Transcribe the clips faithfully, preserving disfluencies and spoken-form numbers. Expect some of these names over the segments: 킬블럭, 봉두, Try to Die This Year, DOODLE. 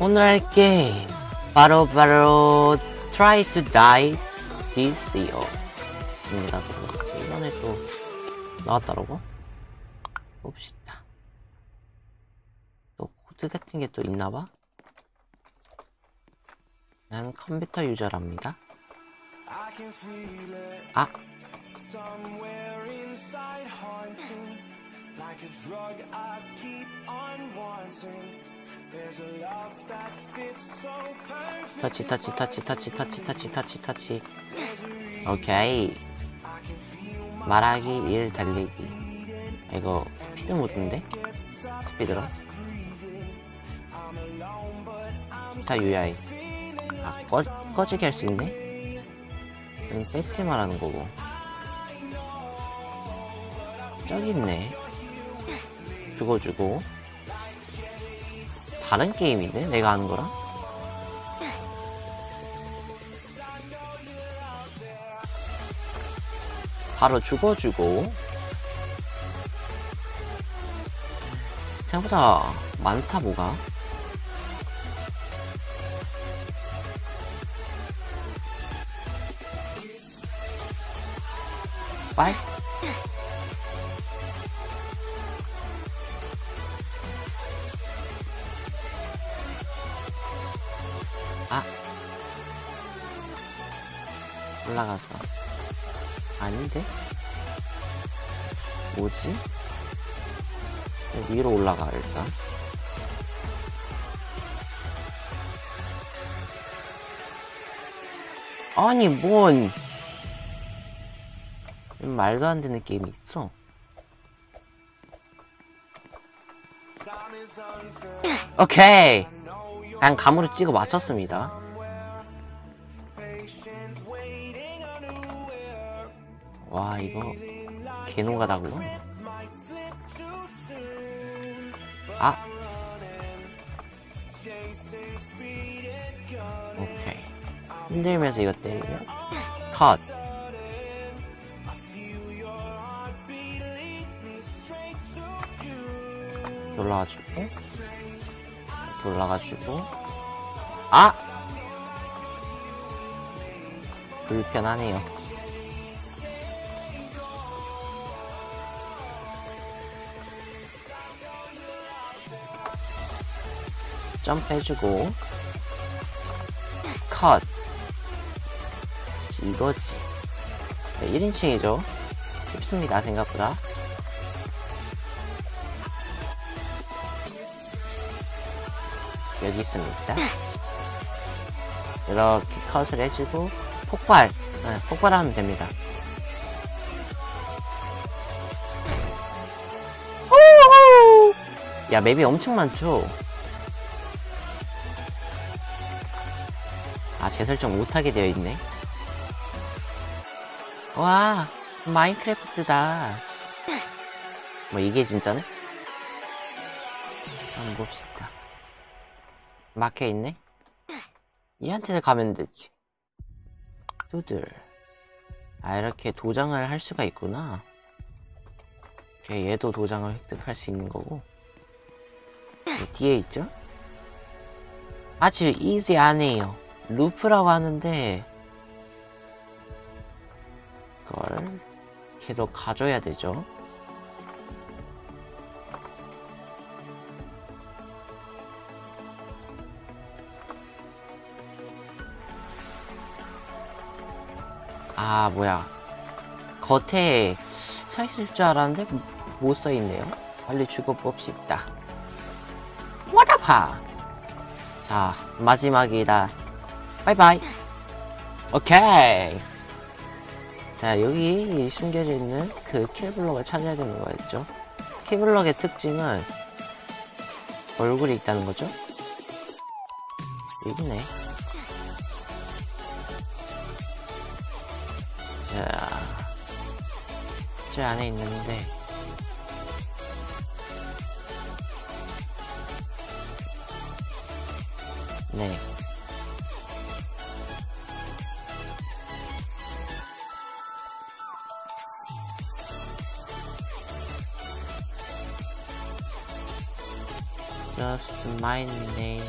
오늘 할 게임 바로 바로 Try to Die This Year 입니다. 이번에 또 나왔다라고? 봅시다. 또 코드 같은 게 또 있나봐? 난 컴퓨터 유저랍니다. 아! Like a drug I keep on wanting. There's a love that fits so perfect. 터치 터치 터치 터치 터치 터치 터치 터치. 오케이. 말하기 일 달리기. 아, 이거 스피드 모드인데? 스피드런. 기타 유아이. 아, 꺼, 꺼지게 할 수 있네? 음, 뺏지 말하는 거고. 저기 있네. 죽어주고. 다른 게임인데? 내가 하는 거랑? 바로 죽어주고. 생각보다 많다, 뭐가. 빨? 아, 올라가서. 아닌데? 뭐지? 위로 올라가, 일단. 아니, 뭔. 말도 안 되는 게임이 있어. 오케이. 그냥 감으로 찍어 맞췄습니다. 와, 이거 개노가다구요. 아, 오케이. 흔들면서 이거 때리면 컷. 올라가지고 올라가지고. 아! 불편하네요. 점프해주고 컷. 이거지. 네, 일 인칭이죠 쉽습니다, 생각보다. 여기 있습니다. 이렇게 컷을 해주고 폭발! 네, 폭발하면 됩니다. 호호! 야, 맵이 엄청 많죠? 아, 재설정 못하게 되어있네. 와, 마인크래프트다. 뭐 이게 진짜네? 한번 봅시다. 막혀있네? 얘한테 가면 되지. 두들. 아, 이렇게 도장을 할 수가 있구나. 이렇게 얘도 도장을 획득할 수 있는 거고. 뒤에 있죠? 아주 easy 하네요. 루프라고 하는데 그걸 계속 가져야 되죠. 아, 뭐야. 겉에 서있을 줄 알았는데 못 써있네요. 빨리 죽어봅시다. 와다파. 자, 마지막이다. 바이바이. 오케이. 자, 여기 숨겨져 있는 그 킬블럭을 찾아야 되는 거였죠. 킬블럭의 특징은 얼굴이 있다는 거죠. 여기네. 자, 제 안에 있는데 네. Just my name.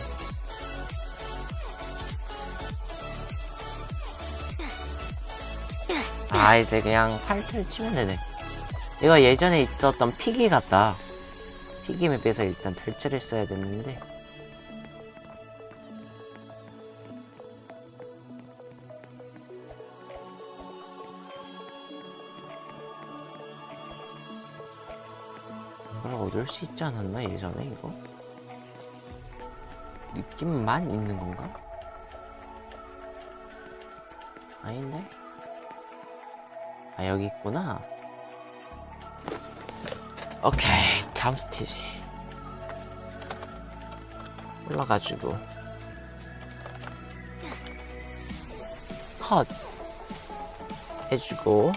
아, 이제 그냥 팔 투를 치면 되네. 이거 예전에 있었던 피기 같다. 피기 맵에서 일단 탈출을 써야 됐는데. 이걸 얻을 수 있지 않았나, 예전에 이거? 느낌만 있는 건가? 아닌데? 아, 여기 있구나. 오케이, 다음 스테이지 올라가지고 컷 해주고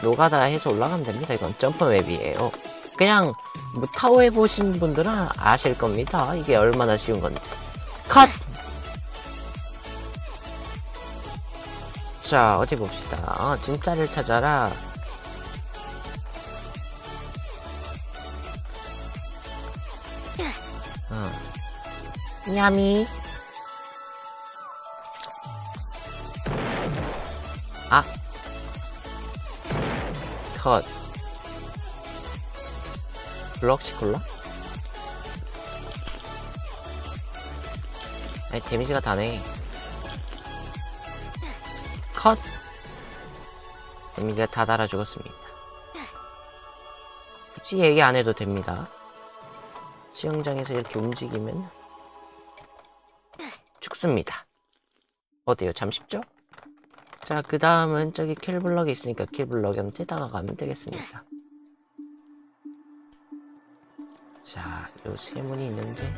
노가다 해서 올라가면 됩니다. 이건 점프 맵이에요. 그냥 뭐 타워 해보신 분들은 아실 겁니다. 이게 얼마나 쉬운 건지. 컷! 자, 어디 봅시다. 어, 진짜를 찾아라. 냠이. 아. 컷. 블럭시콜라? 아니, 데미지가 다네. 컷. 데미지가 다 달아 죽었습니다. 굳이 얘기 안 해도 됩니다. 수영장에서 이렇게 움직이면 습니다. 어때요? 참 쉽죠? 자, 그 다음은 저기 킬블럭이 있으니까 킬블럭한테 다가가면 되겠습니다. 자, 요 세문이 있는데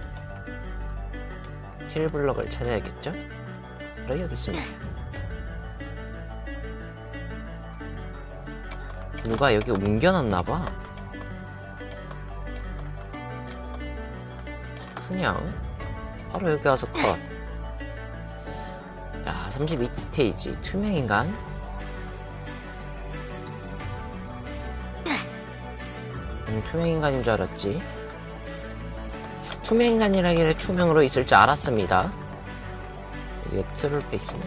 킬블럭을 찾아야겠죠? 바로 여기 있습니다. 누가 여기 옮겨놨나봐. 그냥 바로 여기 와서 컷. 야, 삼십이 스테이지 투명인간. 음, 투명인간인 줄 알았지. 투명인간이라기에 투명으로 있을 줄 알았습니다. 이게 트롤페이스네.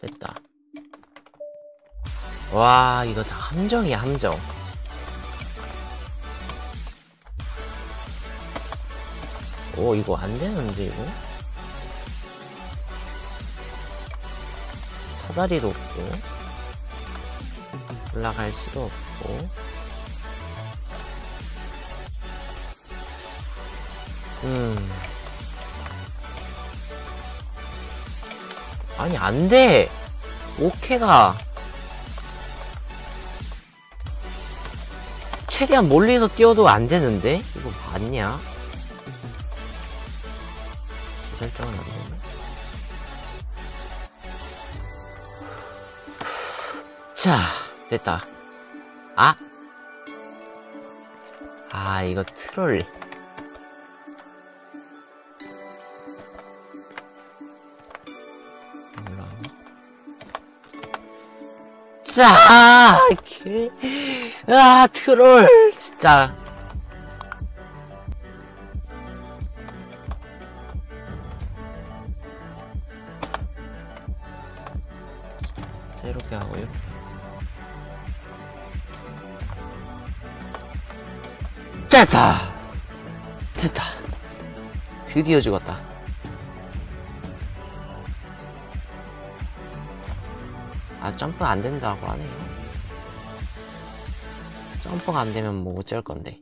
됐다. 와, 이거 다 함정이야, 함정. 오, 이거 안 되는데, 이거? 사다리도 없고, 올라갈 수도 없고. 음. 아니, 안 돼! 오케가. 최대한 멀리서 뛰어도 안 되는데? 이거 맞냐? 설정은 안 되네. 자, 됐다. 아! 아, 이거 트롤. 몰라. 자! 개. 아, 트롤! 진짜. 이렇게 하고요. 됐다! 됐다. 드디어 죽었다. 아, 점프 안 된다고 하네요. 점프가 안 되면 뭐 어쩔 건데.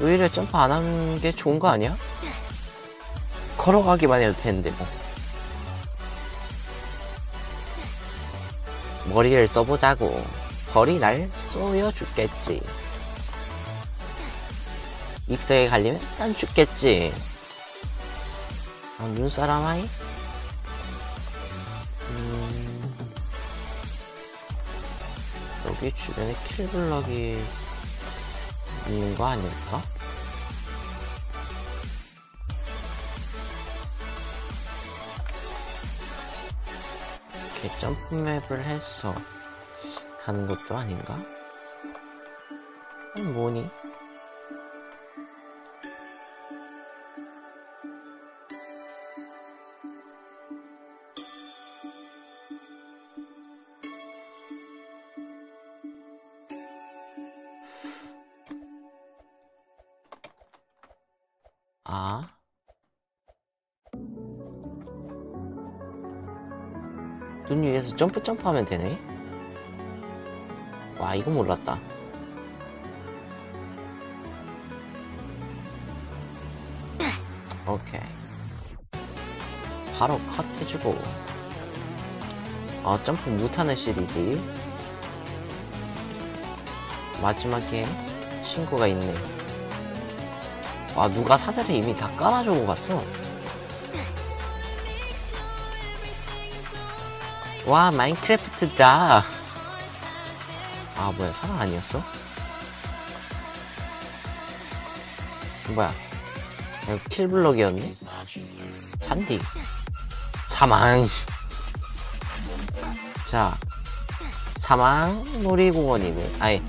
오히려 점프 안 하는 게 좋은 거 아니야? 걸어가기만 해도 되는데 뭐. 머리를 써보자고. 벌이 날 쏘여 죽겠지. 입속에 갈리면 난 죽겠지. 아, 눈사람 아이? 음... 여기 주변에 킬블럭이 있는 거 아닐까? 점프맵을 해서 가는 것도 아닌가? 뭐니? 아? 눈 위에서 점프 점프하면 되네? 와, 이거 몰랐다. 오케이, 바로 컷 해주고. 어, 점프 못하는 시리즈. 마지막에 친구가 있네. 와, 누가 사자를 이미 다 깔아주고 갔어. 와, 마인크래프트다. 아, 뭐야, 사람 아니었어? 뭐야, 킬블럭이었네? 잔디 사망. 자, 사망 놀이공원이네. 아니,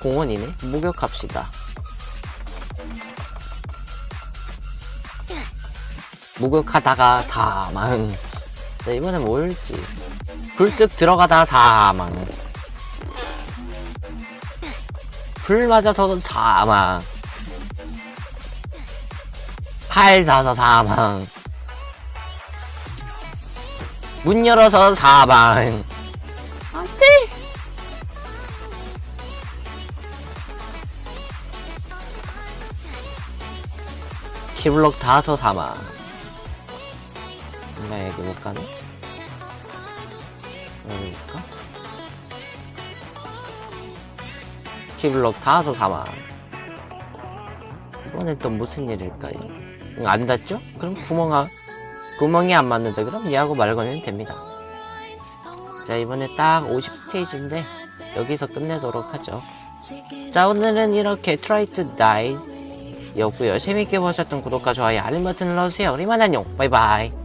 공원이네. 목욕합시다. 목욕하다가 사망. 자, 이번엔 뭘지. 불뜩 들어가다가 사망. 불 맞아서 사망. 칼 닿아서 사망. 문 열어서 사망. 안돼. 키블럭 닿아서 사망. 엄마, 여기 못 가네. 여기 못 가? 키블럭 닿아서 사망. 이번엔 또 무슨 일일까요? 안 닿죠? 그럼 구멍아, 구멍이 안 맞는다. 그럼 얘하고 말거면 됩니다. 자, 이번에 딱 오십 스테이지인데 여기서 끝내도록 하죠. 자, 오늘은 이렇게 Try to Die 였고요. 재밌게 보셨던 구독과 좋아요, 알림 버튼 눌러주세요. 우리만 안녕, 바이바이.